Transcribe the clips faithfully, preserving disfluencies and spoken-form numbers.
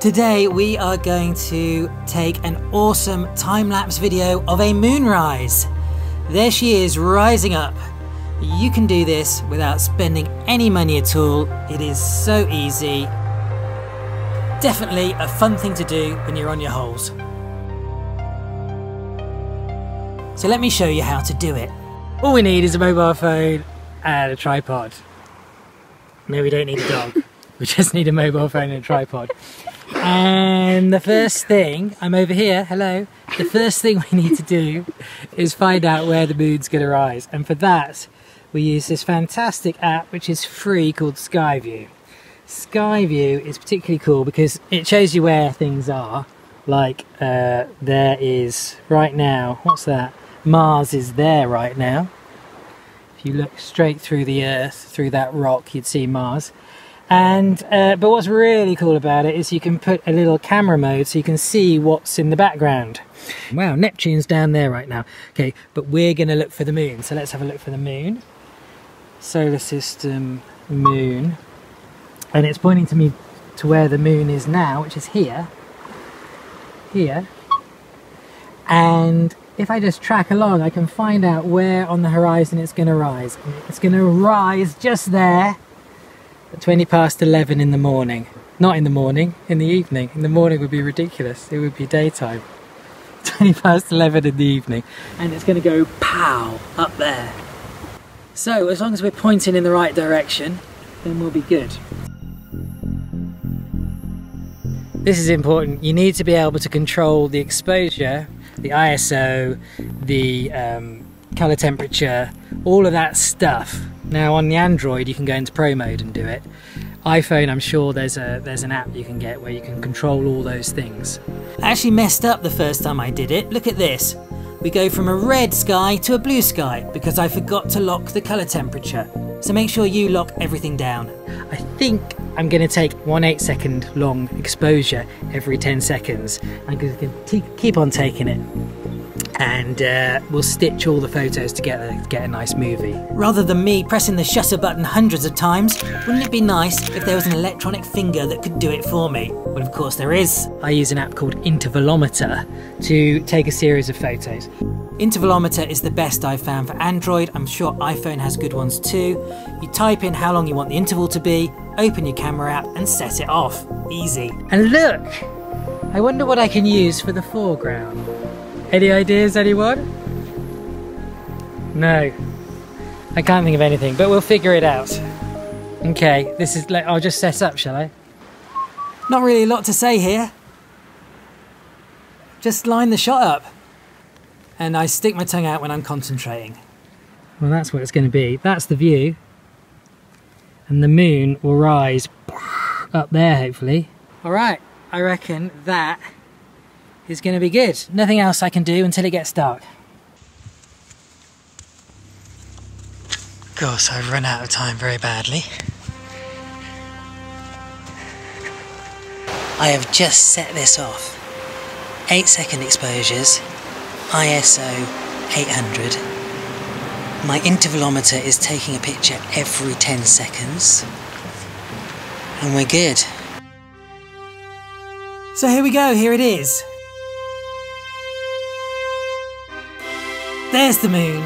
Today we are going to take an awesome time-lapse video of a moonrise. There she is rising up. You can do this without spending any money at all. It is so easy. Definitely a fun thing to do when you're on your holes. So let me show you how to do it. All we need is a mobile phone and a tripod. No, we don't need a dog. We just need a mobile phone and a tripod. And the first thing, I'm over here, hello. The first thing we need to do is find out where the moon's gonna rise. And for that, we use this fantastic app, which is free, called Skyview. Skyview is particularly cool because it shows you where things are. Like uh, there is, right now, what's that? Mars is there right now. If you look straight through the Earth, through that rock, you'd see Mars. And uh, but what's really cool about it is you can put a little camera mode so you can see what's in the background. Wow, Neptune's down there right now. Okay, but we're gonna look for the moon. So let's have a look for the moon. Solar system, moon. And it's pointing to me to where the moon is now, which is here. Here. And if I just track along, I can find out where on the horizon it's gonna rise. And it's gonna rise just there. At twenty past eleven in the morning. Not in the morning, in the evening. In the morning would be ridiculous, it would be daytime. twenty past eleven in the evening. And it's gonna go pow, up there. So, as long as we're pointing in the right direction, then we'll be good. This is important, you need to be able to control the exposure, the I S O, the um, colour temperature, all of that stuff. Now on the Android you can go into pro mode and do it. iPhone, I'm sure there's a there's an app you can get where you can control all those things. I actually messed up the first time I did it. Look at this. We go from a red sky to a blue sky because I forgot to lock the colour temperature. So make sure you lock everything down. I think I'm going to take one eight second long exposure every ten seconds. I'm going to keep on taking it. And uh, we'll stitch all the photos together to get a nice movie. Rather than me pressing the shutter button hundreds of times, wouldn't it be nice if there was an electronic finger that could do it for me? Well, of course there is. I use an app called Intervalometer to take a series of photos. Intervalometer is the best I've found for Android. I'm sure iPhone has good ones too. You type in how long you want the interval to be, open your camera app and set it off. Easy. And look! I wonder what I can use for the foreground. Any ideas, anyone? No. I can't think of anything, but we'll figure it out. Okay, this is, I'll just set up, shall I? Not really a lot to say here. Just line the shot up. And I stick my tongue out when I'm concentrating. Well, that's what it's going to be. That's the view. And the moon will rise up there, hopefully. All right, I reckon that is going to be good. Nothing else I can do until it gets dark. Of course, I've run out of time very badly. I have just set this off. Eight second exposures, I S O eight hundred. My intervalometer is taking a picture every ten seconds. And we're good. So here we go, here it is. There's the moon.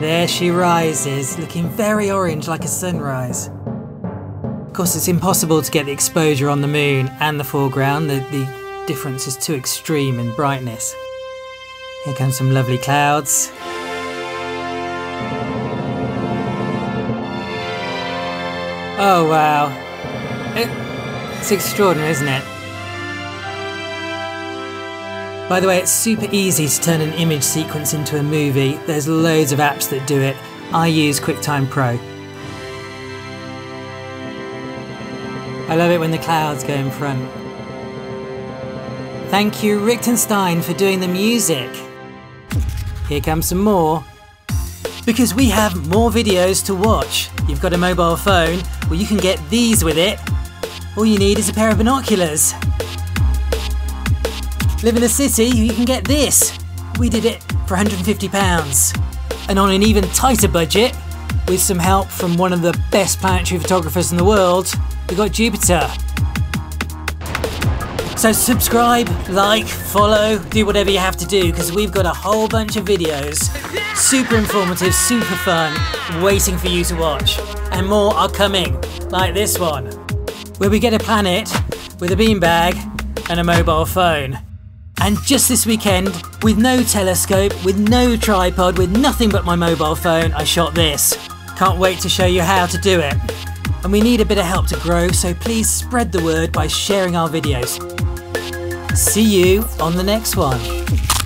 There she rises, looking very orange like a sunrise. Of course, it's impossible to get the exposure on the moon and the foreground. The, the difference is too extreme in brightness. Here come some lovely clouds. Oh, wow. It's extraordinary, isn't it? By the way, it's super easy to turn an image sequence into a movie. There's loads of apps that do it. I use QuickTime Pro. I love it when the clouds go in front. Thank you, Riktenstein, for doing the music. Here comes some more. Because we have more videos to watch. You've got a mobile phone, well you can get these with it. All you need is a pair of binoculars. Live in the city, you can get this. We did it for one hundred and fifty pounds. And on an even tighter budget, with some help from one of the best planetary photographers in the world, we got Jupiter. So subscribe, like, follow, do whatever you have to do, because we've got a whole bunch of videos, super informative, super fun, waiting for you to watch. And more are coming, like this one, where we get a planet with a beanbag and a mobile phone. And just this weekend, with no telescope, with no tripod, with nothing but my mobile phone, I shot this. Can't wait to show you how to do it. And we need a bit of help to grow, so please spread the word by sharing our videos. See you on the next one.